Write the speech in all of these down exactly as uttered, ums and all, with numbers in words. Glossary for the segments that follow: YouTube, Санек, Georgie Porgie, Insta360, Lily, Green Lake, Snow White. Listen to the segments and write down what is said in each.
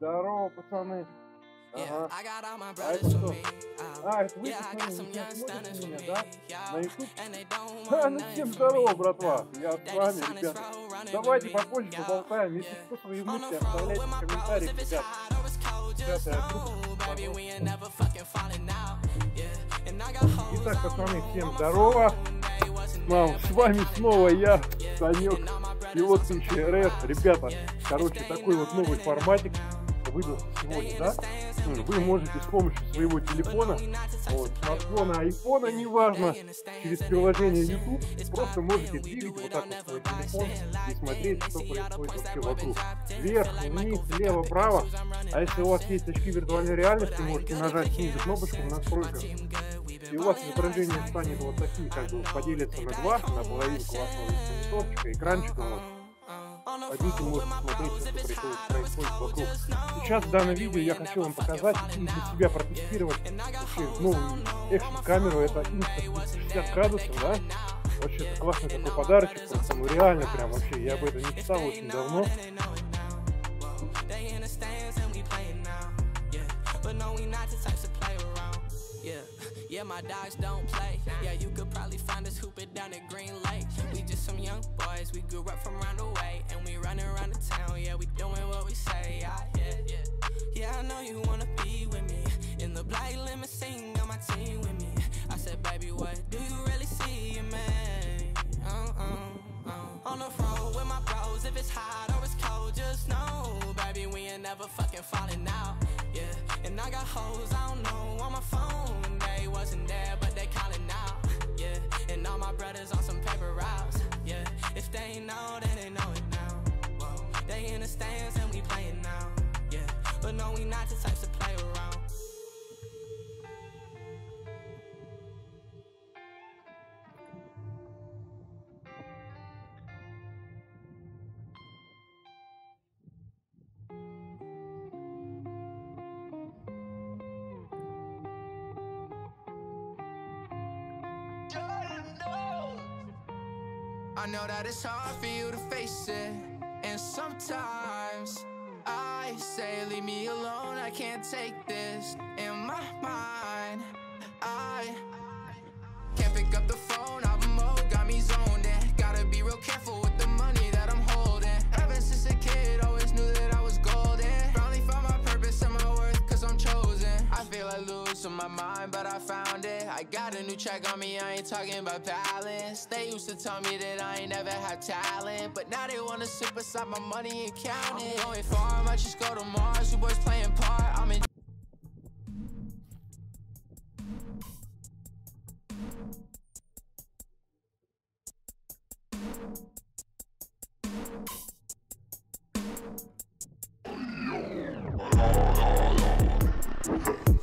Здорово, пацаны. Ага. А это что? А, это вы меня смотрите меня, да? На YouTube? Ха, ну всем здорово, братва. Я с вами, ребята. Давайте попозже поболтаем. Если кто свои мысли, оставляйте в комментариях, ребят. Ребята, я друг. Итак, пацаны, всем здорово. Мам, с вами снова я, Санек. И вот в случае Р Ф, ребята, короче, такой вот новый форматик выйдет сегодня, да? Вы можете с помощью своего телефона, вот, смартфона, айфона, неважно, через приложение YouTube, просто можете двигать вот так вот свой телефон и смотреть, что происходит вообще вокруг. Вверх, вниз, слева, право. А если у вас есть очки виртуальной реальности, можете нажать снизу кнопочку в настройках. И у вас изображение станет вот такие, как бы поделится на два, на половинку вашего листочка, экранчика. Пойдите, можете смотреть, что происходит, происходит вокруг. Сейчас в данном видео я хочу вам показать и для себя протестировать вообще новую экшн-камеру. Это инста триста шестьдесят градусов, да? Вообще это классный такой подарочек, просто, ну реально прям вообще, я об этом не писал очень давно. Yeah, my dogs don't play. Yeah, you could probably find us hooping down at Green Lake. We just some young boys, we grew up from round the way, and we running around the town. Yeah, we doing what we say. Yeah, yeah, yeah. Yeah, I know you wanna be with me. In the black limousine, got my team with me. I said, baby, what do you really see in me? Uh, uh, uh. On the road with my bros, if it's hot or it's cold, just know, baby, we ain't never fucking falling out. Yeah, and I got hoes I don't know on my phone. Wasn't there, but they calling out, yeah. And all my brothers on some paper routes, yeah. If they ain't know, then they know it now. Whoa. They in the stands and we playing now, yeah. But no, we not the types to play around. I know that it's hard for you to face it, and sometimes I say leave me alone, I can't take this in my mind. I can't pick up the phone, I'm mode got me zoned in. Gotta be real careful with the money that I'm holding. Ever since a kid, always knew that I was golden. Finally found my purpose and my worth, cause I'm chosen. I feel I lose on my mind, but I found it. I got a new track on me, I ain't talking about balance. They used to tell me that I ain't never had talent, but now they wanna sit beside my money and count it. I'm going far, I might just go to Mars, you boys playing part, I'm in...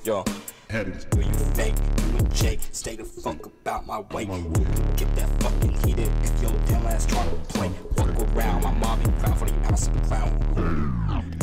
Yo, do you fake? Jake, stay the funk about my way. Get that fucking heated if your damn ass trying to play. Fuck around, my mom be proud for the ounce of the crown.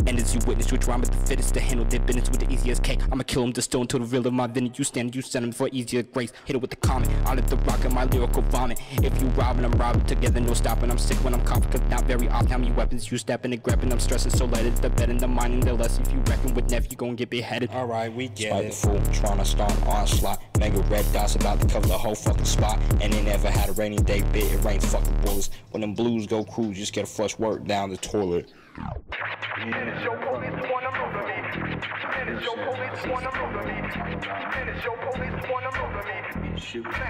And as you witness, your drama's the fittest to handle their business with the easiest cake. I'ma kill him, distill until the real of my vintage. You stand, you send him for easier grace. Hit it with the comment, I'll lift the rock in my lyrical vomit. If you robbing, I'm robbing together, no stopping. I'm sick when I'm confident, not very often. How many weapons you stepping and grabbing? I'm stressing, so let it the bed and the mind and the less. If you reckon with Neff, you gon' get beheaded. Alright, we get Spike it. Fool, trying to start an onslaught. Mega red dots about to cover the whole fucking spot. And they never had a rainy day, bit. It rains fucking bullets. When them blues go cruise, just get a flush work down the toilet. Finish your police wanna murder me. Finish your police wanna murder me. Finish your police wanna murder me.